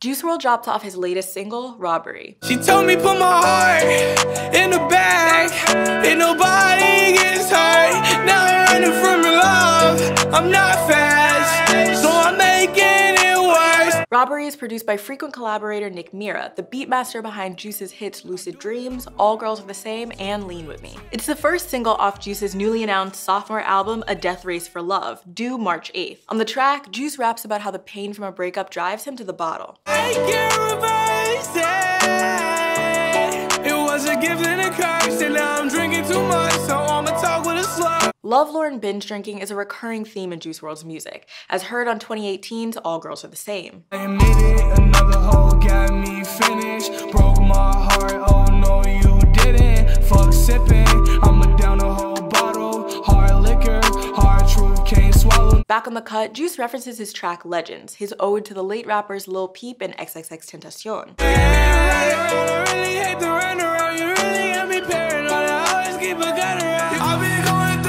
Juice WRLD dropped off his latest single, Robbery. She told me put my heart in the bag, and nobody gets hurt. Now I'm running from your love, I'm not fast, so I'm making it worse. Robbery is produced by frequent collaborator Nick Mira, the beatmaster behind Juice's hits Lucid Dreams, All Girls Are the Same, and Lean With Me. It's the first single off Juice's newly announced sophomore album, A Death Race for Love, due March 8th. On the track, Juice raps about how the pain from a breakup drives him to the bottle. I can't reverse it. It was a gift and a curse, and now I'm drinking too much, so I'ma talk with a slur. Lovelorn binge drinking is a recurring theme in Juice WRLD's music, as heard on 2018's All Girls Are the Same. I admit it, another hole got me finished. Broke my heart, oh no you didn't. Fuck sipping, I'ma down a whole bottle. Hard liquor, hard truth, can't swallow. Back on the cut, Juice references his track Legends, his ode to the late rappers Lil Peep and XXXTentacion. Yeah, I really hate the run around, you really have me paranoid, I always keep a gun around. I've been going through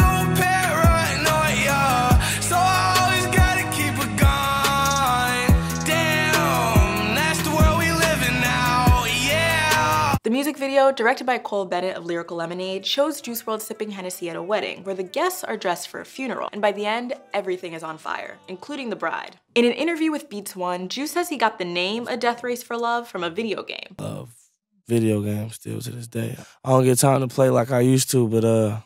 The music video, directed by Cole Bennett of Lyrical Lemonade, shows Juice WRLD sipping Hennessy at a wedding, where the guests are dressed for a funeral, and by the end, everything is on fire, including the bride. In an interview with Beats 1, Juice says he got the name A Death Race for Love from a video game. Love video games still to this day. I don't get time to play like I used to, but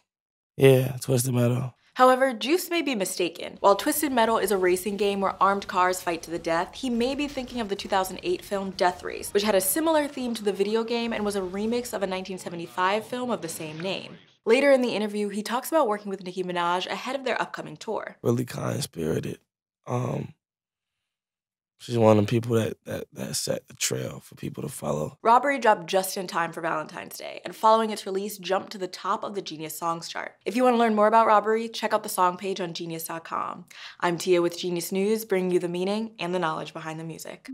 yeah, Twisted Metal. However, Juice may be mistaken. While Twisted Metal is a racing game where armed cars fight to the death, he may be thinking of the 2008 film Death Race, which had a similar theme to the video game and was a remix of a 1975 film of the same name. Later in the interview, he talks about working with Nicki Minaj ahead of their upcoming tour. Really kind-spirited. She's one of the people that set the trail for people to follow. Robbery dropped just in time for Valentine's Day, and following its release, jumped to the top of the Genius songs chart. If you want to learn more about Robbery, check out the song page on Genius.com. I'm Tia with Genius News, bringing you the meaning and the knowledge behind the music.